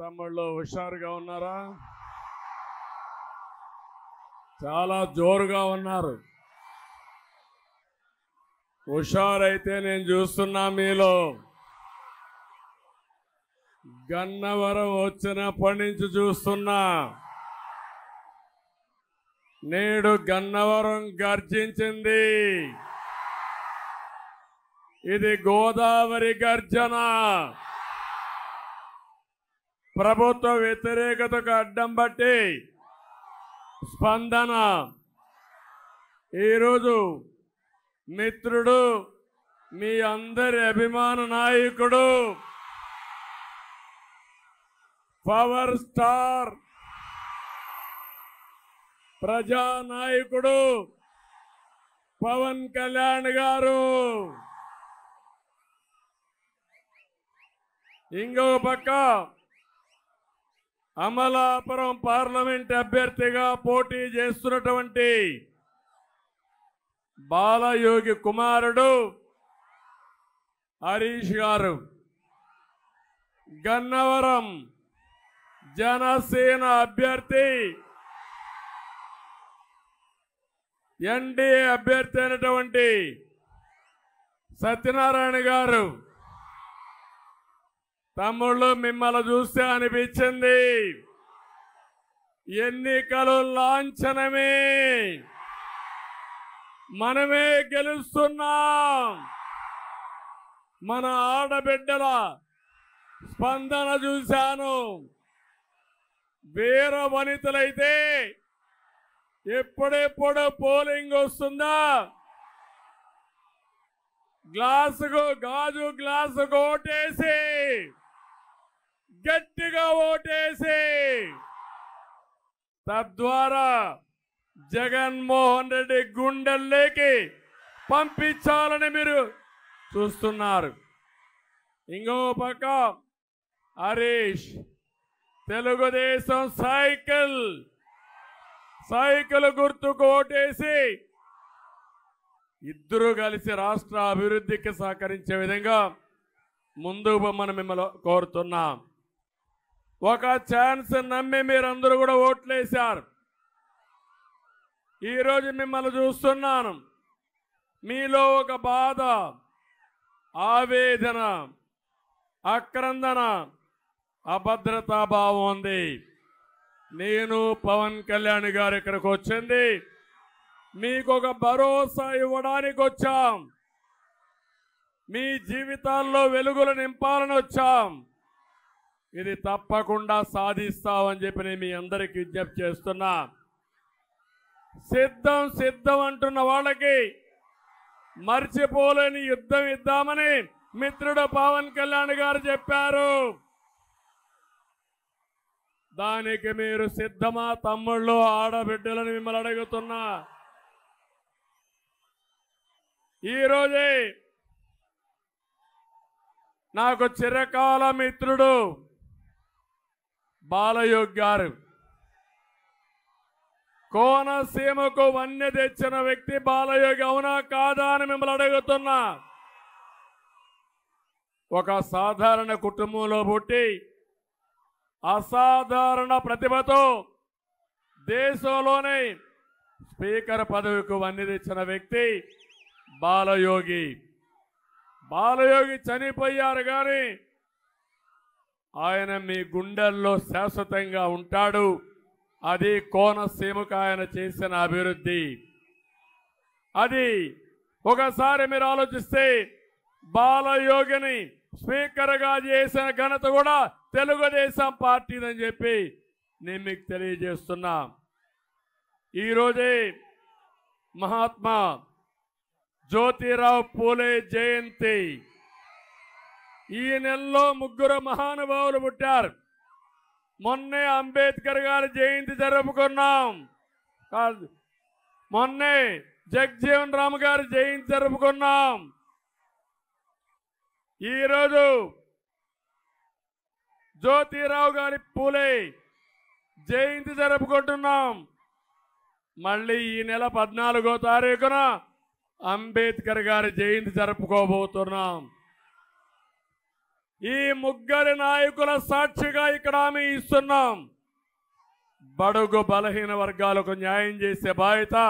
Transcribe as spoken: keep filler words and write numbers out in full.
తమ్ముళ్ళు హుషారుగా ఉన్నారా? చాలా జోరుగా ఉన్నారు. హుషారైతే నేను చూస్తున్నా మీలో. గన్నవరం వచ్చినప్పటి నుంచి చూస్తున్నా. నేడు గన్నవరం గర్జించింది. ఇది గోదావరి గర్జన. ప్రభుత్వ వ్యతిరేకతకు అడ్డం పట్టి స్పందన. ఈరోజు మిత్రుడు, మీ అందరి అభిమాన నాయకుడు, పవర్ స్టార్, ప్రజా నాయకుడు పవన్ కళ్యాణ్ గారు. ఇంకొక పక్క అమలాపురం పార్లమెంట్ అభ్యర్థిగా పోటీ చేస్తున్నటువంటి బాలయోగి కుమారుడు హరీష్ గారు. గన్నవరం జనసేన అభ్యర్థి, ఎన్డీఏ అభ్యర్థి అయినటువంటి సత్యనారాయణ గారు. తమ్ముళ్ళు, మిమ్మల్ని చూస్తే అనిపించింది ఎన్నికలు లాంఛనమే, మనమే గెలుస్తున్నాం. మన ఆడబిడ్డల స్పందన చూశాను. వీర వనితలైతే ఎప్పుడెప్పుడు పోలింగ్ వస్తుందా, గ్లాసుకు గాజు గ్లాసు ఓటేసి గట్టిగా ఓటేసి, తద్వారా జగన్మోహన్ రెడ్డి గుండెల్లోకి పంపించాలని మీరు చూస్తున్నారు. ఇంకో పక్క హరీష్ తెలుగుదేశం సైకిల్ సైకిల్ గుర్తుకు ఓటేసి ఇద్దరు కలిసి రాష్ట్ర అభివృద్ధికి సహకరించే విధంగా ముందుకు బొమ్మను మిమ్మల్ని కోరుతున్నాం. ఒక ఛాన్స్ నమ్మి మీరందరూ కూడా ఓట్లేశారు. ఈరోజు మిమ్మల్ని చూస్తున్నాను. మీలో ఒక బాధ, ఆవేదన, ఆక్రందన, అభద్రతా భావం ఉంది. నేను పవన్ కళ్యాణ్ గారు ఇక్కడికి వచ్చింది మీకు ఒక భరోసా ఇవ్వడానికి వచ్చాం. మీ జీవితాల్లో వెలుగులు నింపాలని వచ్చాం. ఇది తప్పకుండా సాధిస్తామని చెప్పి నేను మీ అందరికీ విజ్ఞప్తి చేస్తున్నా. సిద్ధం సిద్ధం అంటున్న వాళ్ళకి మర్చిపోలేని యుద్ధం ఇద్దామని మిత్రుడు పవన్ కళ్యాణ్ గారు చెప్పారు. దానికి మీరు సిద్ధమా తమ్ముళ్ళు? ఆడబిడ్డలను మిమ్మల్ని అడుగుతున్నా. ఈరోజే నాకు చిరకాల మిత్రుడు బాలయోగి గారు. కోనసీమకు వన్నె తెచ్చిన వ్యక్తి బాలయోగి, అవునా కాదా అని మిమ్మల్ని అడుగుతున్నా. ఒక సాధారణ కుటుంబంలో పుట్టి అసాధారణ ప్రతిభతో దేశంలోనే స్పీకర్ పదవికి వన్నె తెచ్చిన వ్యక్తి బాలయోగి. బాలయోగి చనిపోయారు కానీ ఆయన మీ గుండెల్లో శాశ్వతంగా ఉంటాడు. అది కోనసీమకు ఆయన చేసిన అభివృద్ధి. అది ఒకసారి మీరు ఆలోచిస్తే బాలయోగిని స్పీకర్గా చేసిన ఘనత కూడా తెలుగుదేశం పార్టీదని చెప్పి నేను మీకు తెలియజేస్తున్నా. ఈరోజే మహాత్మా జ్యోతిరావు పూలే జయంతి. ఈ నెలలో ముగ్గురు మహానుభావులు పుట్టారు. మొన్నే అంబేద్కర్ గారి జయంతి జరుపుకున్నాం, మొన్నే జగజ్జీవన్ రామ్ గారి జయంతి జరుపుకున్నాం. ఈరోజు జ్యోతిరావు గారి పూలే జయంతి జరుపుకుంటున్నాం. మళ్ళీ ఈ నెల పద్నాలుగో తారీఖున అంబేద్కర్ గారి జయంతి జరుపుకోబోతున్నాం. ఈ ముగ్గురు నాయకుల సాక్షిగా ఇక్కడ ఆమె ఇస్తున్నాం బడుగు బలహీన వర్గాలకు న్యాయం చేసే బాధ్యత